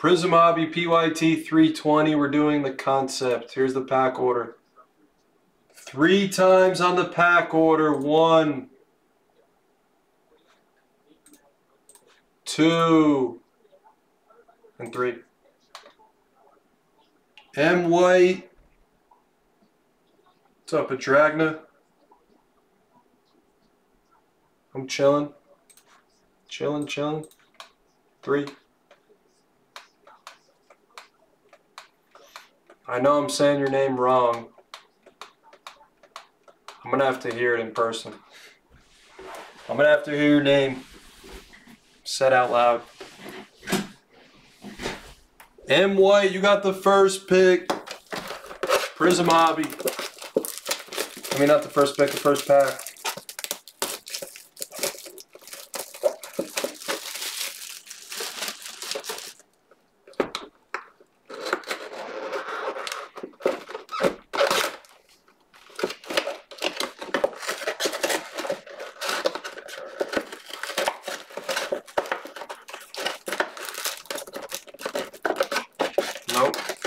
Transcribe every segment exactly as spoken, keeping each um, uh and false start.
Prism Hobby P Y T three twenty. We're doing the concept. Here's the pack order. Three times on the pack order. One, two, and three. M White. What's up, Adragna? I'm chilling. Chilling, chilling. Three. I know I'm saying your name wrong. I'm gonna have to hear it in person. I'm gonna have to hear your name said out loud. M White, you got the first pick. Prism Hobby. I mean, not the first pick, the first pack.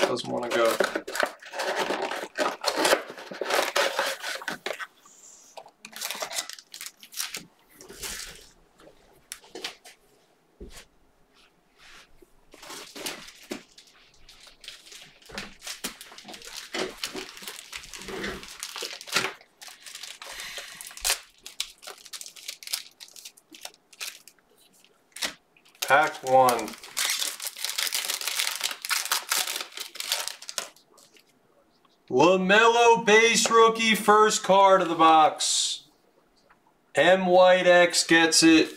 Doesn't want to go. Pack one. LaMelo base rookie, first card of the box. M White X gets it.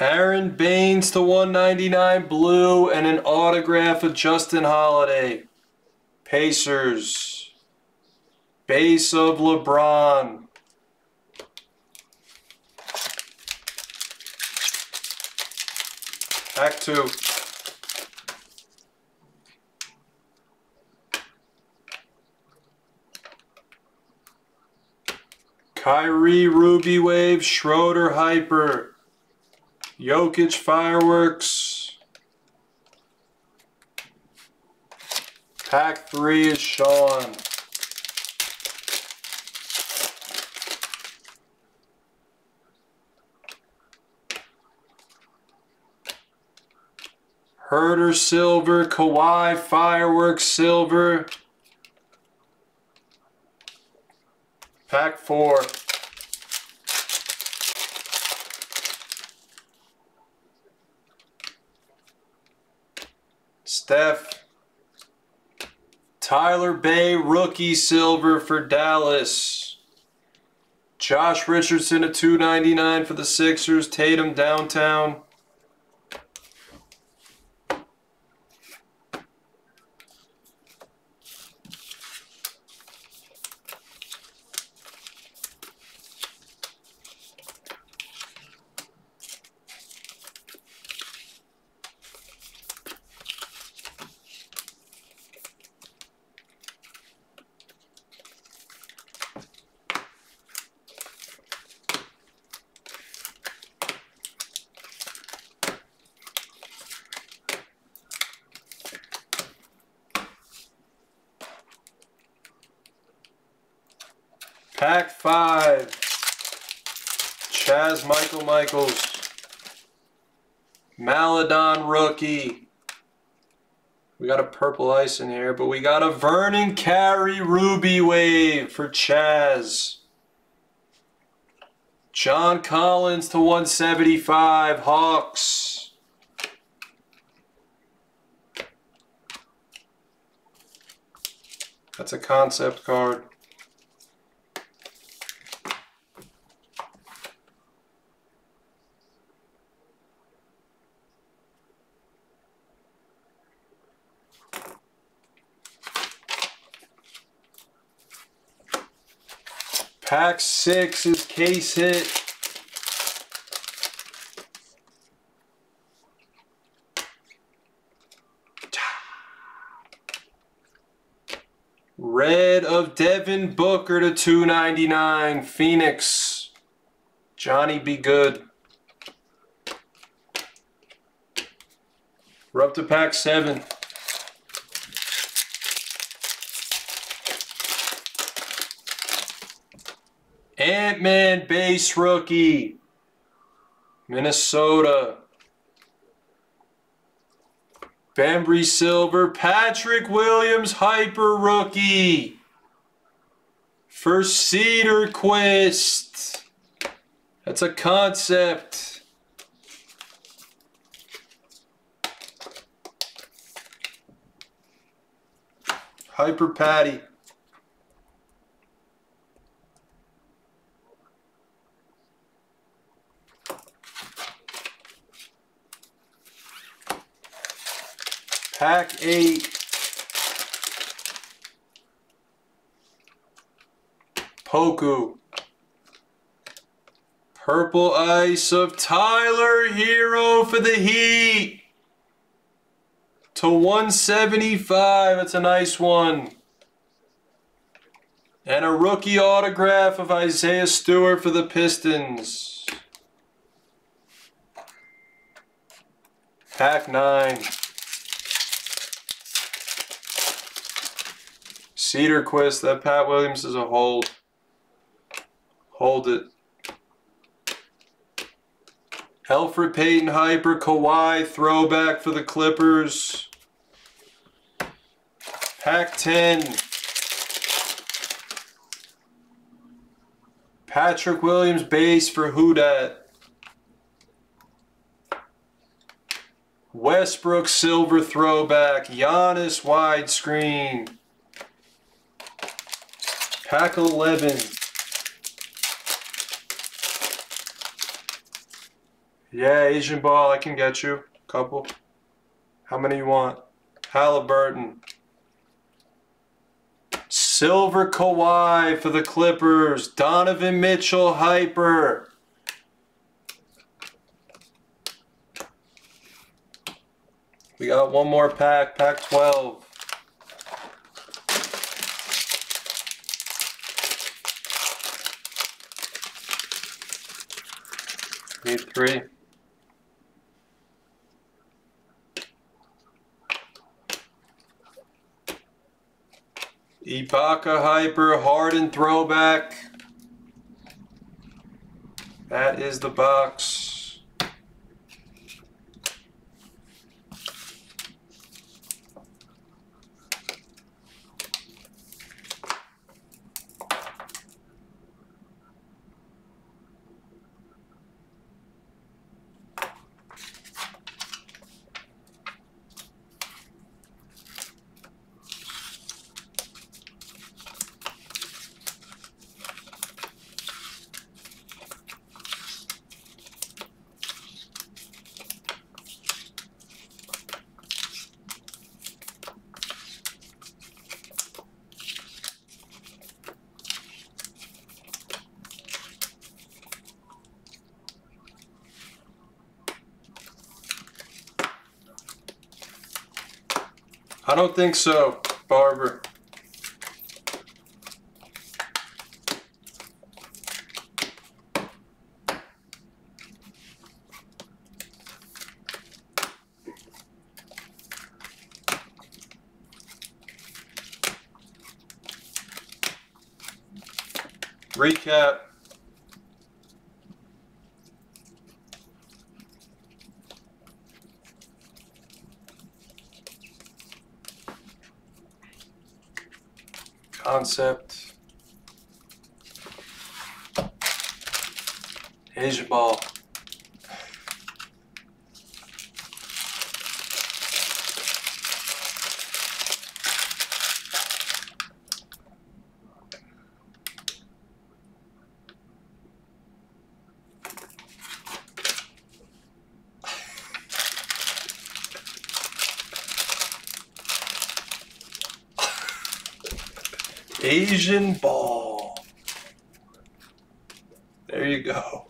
Aaron Baines to one ninety-nine blue and an autograph of Justin Holiday. Pacers. Base of LeBron. Pack two. Kyrie Ruby Wave, Schroeder Hyper. Jokic Fireworks. Pack three is Shawn. Herder Silver, Kawhi Fireworks Silver. Pack four. Steph, Tyler Bay, rookie silver for Dallas. Josh Richardson at two ninety-nine for the Sixers. Tatum downtown. Pack five, Chaz Michael Michaels, Maladon rookie. We got a purple ice in here, but we got a Vernon Carey Ruby Wave for Chaz. John Collins to one seventy-five, Hawks. That's a concept card. Pack six is case hit. Red of Devin Booker to two ninety-nine. Phoenix. Johnny B. Goode. We're up to pack seven. Ant Man base rookie. Minnesota. Bambry silver. Patrick Williams hyper rookie. For Cedarquist. That's a concept. Hyper Patty. Pack eight. Poku. Purple ice of Tyler Hero for the Heat. To one seventy-five. That's a nice one. And a rookie autograph of Isaiah Stewart for the Pistons. Pack nine. Cedarquist, that Pat Williams is a hold. Hold it. Alfred Payton hyper, Kawhi throwback for the Clippers. Pack ten. Patrick Williams base for who dat? Westbrook silver throwback. Giannis widescreen. Pack eleven. Yeah, Asian ball, I can get you. Couple. How many you want? Halliburton. Silver Kawhi for the Clippers. Donovan Mitchell hyper. We got one more pack, pack twelve. Need three. Ibaka hyper, Harden throwback. That is the box. I don't think so, Barber. Recap. Concept. Here's your ball. Asian ball. There you go.